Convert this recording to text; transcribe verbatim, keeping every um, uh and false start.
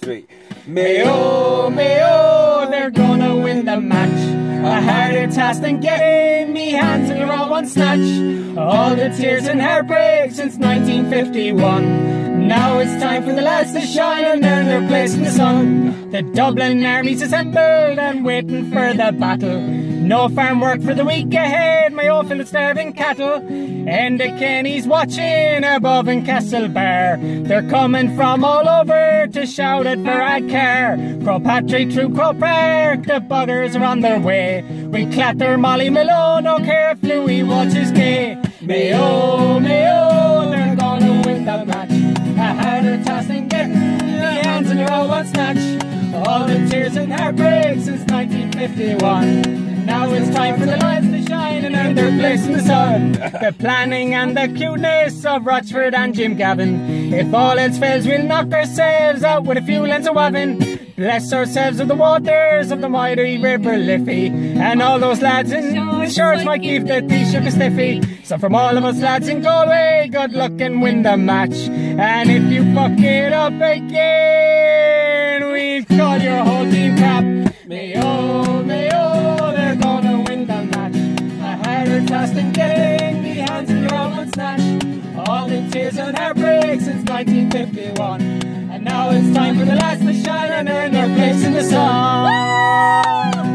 three. Mayo, Mayo, they're gonna win the match. A harder task than getting me hands in your own one snatch. All the tears and heartbreak since nineteen fifty-one. Now it's time for the lads to shine and earn their place in the sun. The Dublin army's assembled and waiting for the battle. No farm work for the week ahead, my old field starving cattle. And the Kenny's watching above in Castlebar. They're coming from all over to shout it for our care. Crow Patrick through Crow Park, the buggers are on their way. We clatter Molly Malone, no care if Louis watches gay. Mayo, Mayo, they're gonna win the match. A harder task than getting the hands in your own one snatch. All the tears and heartbreaks since nineteen fifty-one. Now it's time for the lights to shine and earn their place in the sun. The planning and the cuteness of Rochford and Jim Gavin. If all else fails, we'll knock ourselves out with a few lengths of wavin. Bless ourselves with the waters of the mighty River Liffey. And all those lads in shirts might give the Taoiseach a stiffy. So from all of us lads in Galway, good luck and win the match. And if you fuck it up again, we'll call your whole team crap. Mayo, Mayo, and getting the hands in your own one snatch. All the tears and heartbreak since nineteen fifty-one. And now it's time for the last to shine and earn their place in the sun.